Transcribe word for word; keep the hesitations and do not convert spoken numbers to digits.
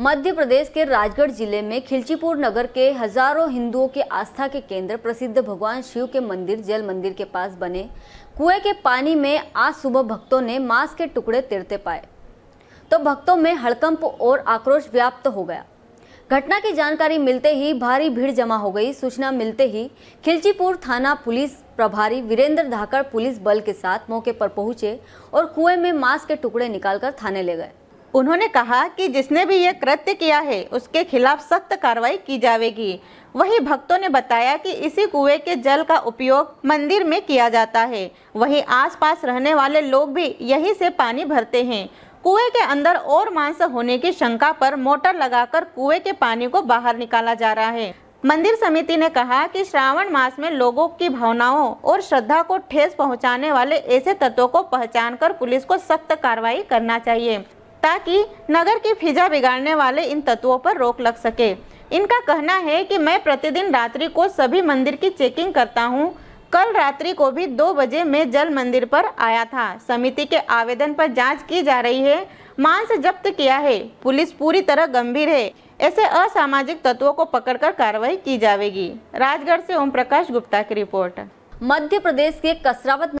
मध्य प्रदेश के राजगढ़ जिले में खिलचीपुर नगर के हजारों हिंदुओं के आस्था के केंद्र प्रसिद्ध भगवान शिव के मंदिर जल मंदिर के पास बने कुएं के पानी में आज सुबह भक्तों ने मांस के टुकड़े तैरते पाए तो भक्तों में हड़कंप और आक्रोश व्याप्त हो गया। घटना की जानकारी मिलते ही भारी भीड़ जमा हो गई। सूचना मिलते ही खिलचीपुर थाना पुलिस प्रभारी वीरेंद्र धाकड़ पुलिस बल के साथ मौके पर पहुंचे और कुएं में मांस के टुकड़े निकालकर थाने ले गए। उन्होंने कहा कि जिसने भी यह कृत्य किया है उसके खिलाफ सख्त कार्रवाई की जाएगी। वहीं भक्तों ने बताया कि इसी कुएं के जल का उपयोग मंदिर में किया जाता है, वहीं आसपास रहने वाले लोग भी यहीं से पानी भरते हैं। कुएं के अंदर और मांस होने की शंका पर मोटर लगाकर कुएं के पानी को बाहर निकाला जा रहा है। मंदिर समिति ने कहा कि श्रावण मास में लोगों की भावनाओं और श्रद्धा को ठेस पहुँचाने वाले ऐसे तत्वों को पहचान कर पुलिस को सख्त कार्रवाई करना चाहिए ताकि नगर की फिजा बिगाड़ने वाले इन तत्वों पर रोक लग सके। इनका कहना है कि मैं प्रतिदिन रात्रि को सभी मंदिर की चेकिंग करता हूं। कल रात्रि को भी दो बजे मैं जल मंदिर पर आया था। समिति के आवेदन पर जांच की जा रही है। मांस जब्त किया है। पुलिस पूरी तरह गंभीर है। ऐसे असामाजिक तत्वों को पकड़कर कार्रवाई की जाएगी। राजगढ़ से ओम प्रकाश गुप्ता की रिपोर्ट। मध्य प्रदेश के कसरावत